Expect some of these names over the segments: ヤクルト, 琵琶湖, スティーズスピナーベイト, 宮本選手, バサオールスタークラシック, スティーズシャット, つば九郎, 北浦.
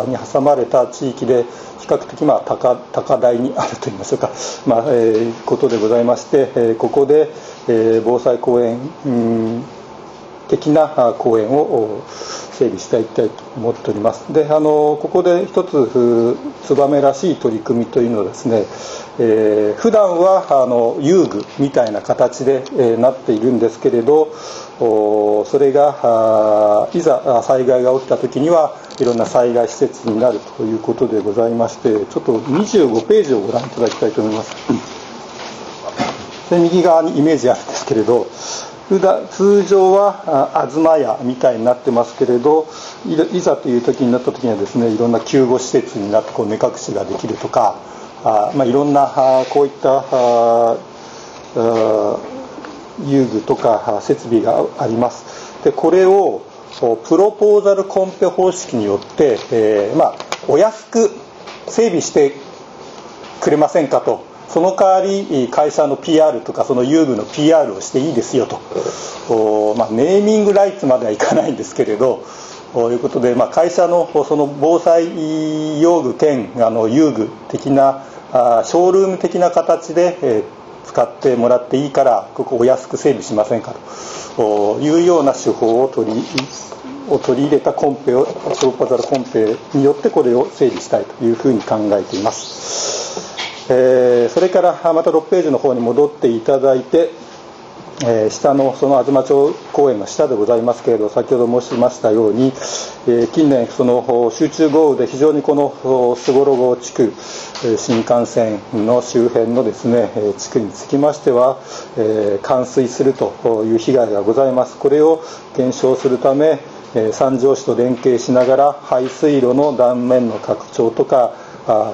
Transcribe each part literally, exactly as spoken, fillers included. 川に挟まれた地域で比較的、まあ、高, 高台にあるといいましょうか、まあえー、ことでございまして、えー、ここで、えー、防災公園、うん、的な公園を整備していきたいと思っております。で、あのここで一つツバメらしい取り組みというのはですね、えー、普段はあの遊具みたいな形で、えー、なっているんですけれど、それがいざ災害が起きた時にはいろんな災害施設になるということでございまして、ちょっとにじゅうごページをご覧いただきたいと思います。で、右側にイメージあるんですけれど、通常はあずまやみたいになってますけれど、いざという時になった時にはですね、いろんな救護施設になってこう目隠しができるとか、あ、まあ、いろんなこういった遊具とか設備があります。で、これをプロポーザルコンペ方式によって、えーまあ、お安く整備してくれませんかと、その代わり会社の ピーアール とかその遊具の ピーアール をしていいですよと、お、まあ、ネーミングライツまではいかないんですけれどということで、まあ、会社のその防災用具兼あの遊具的なあショールーム的な形で、えー使ってもらっていいから、ここお安く整備しませんかというような手法を取り、を取り入れたコンペをプロポーザルコンペによってこれを整理したいというふうに考えています。えー、それからまたろくページの方に戻っていただいて、えー、下のその東町公園の下でございますけれど、先ほど申しましたように、えー、近年その集中豪雨で非常にこのすごろご地区、新幹線の周辺のですね、地区につきましては、えー、冠水するという被害がございます。これを減少するため、三条市と連携しながら排水路の断面の拡張とか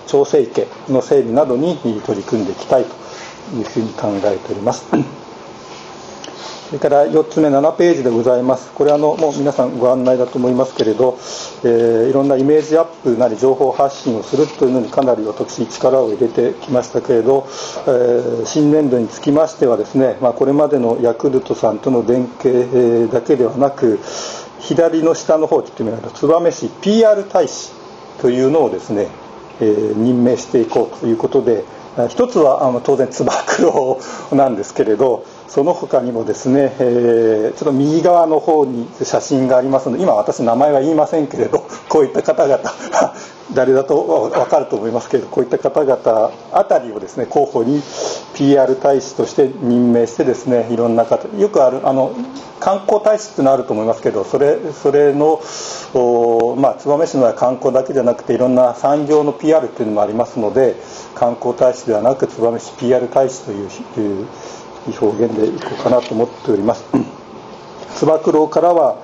調整池の整備などに取り組んでいきたいというふうに考えております。それからよっつめ、ななページでございます。これはあのもう皆さんご案内だと思いますけれど、えー、いろんなイメージアップなり情報発信をするというのにかなり私力を入れてきましたけれど、えー、新年度につきましてはですね、まあ、これまでのヤクルトさんとの連携だけではなく、左の下の方というのは燕市 ピーアール 大使というのをですね、えー、任命していこうということで、一つはあの当然つば九郎なんですけれど、その他にもですね、えー、ちょっと右側の方に写真がありますので、今私名前は言いませんけれど、こういった方々誰だと分かると思いますけれど、こういった方々あたりをですね、候補に ピーアール 大使として任命してですね、いろんな方、よくあるあの観光大使っていうのあると思いますけど、それ、それのお、まあ、燕市の観光だけじゃなくていろんな産業の ピーアール っていうのもありますので、観光大使ではなく燕市 ピーアール 大使という、という表現でいこうかなと思っております。つば九郎からは、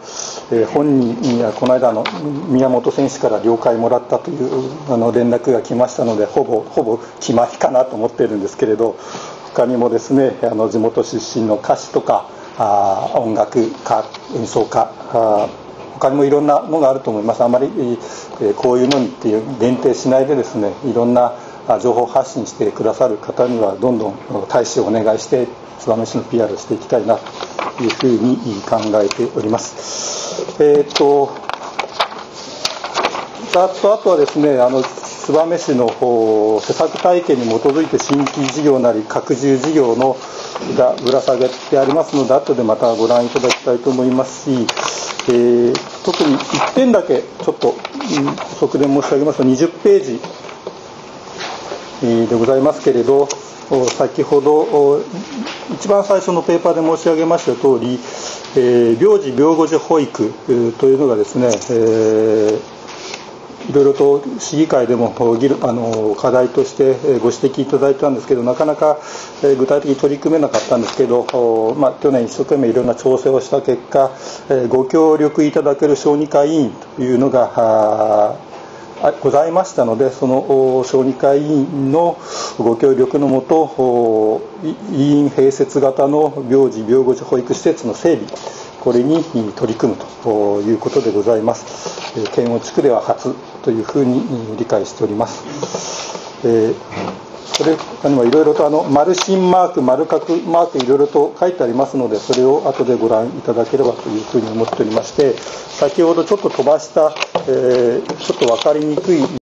えー、本人にはこの間の宮本選手から了解もらったというあの連絡が来ましたので、ほぼほぼ決まりかなと思っているんですけれど、他にもですね、あの地元出身の歌手とかあ音楽家、演奏家、あ他にもいろんなのがあると思います。あまり、えー、こういうのにっていう限定しないでですね、いろんな情報発信してくださる方にはどんどん大使をお願いして燕市の ピーアール をしていきたいなというふうに考えております。えー、とあとあとはですね、あの燕市の施策体系に基づいて新規事業なり拡充事業のがぶら下げてありますので、後でまたご覧いただきたいと思いますし、えー、特にいってんだけちょっと補足で申し上げますと、にじゅっページでございますけれど、先ほど一番最初のペーパーで申し上げました通り、えー、病児病護児保育というのがですね、えー、いろいろと市議会でもあの課題としてご指摘いただいたんですけど、なかなか具体的に取り組めなかったんですけど、まあ、去年一生懸命いろんな調整をした結果、ご協力いただける小児科委員というのがございましたので、その小児科医院のご協力のもと、医院併設型の病児病護児保育施設の整備、これに取り組むということでございます。県央地区では初というふうに理解しております。えーそれ他にもいろいろとあの丸心マーク、丸角マークいろいろと書いてありますので、それを後でご覧いただければというふうに思っておりまして、先ほどちょっと飛ばした、えー、ちょっと分かりにくい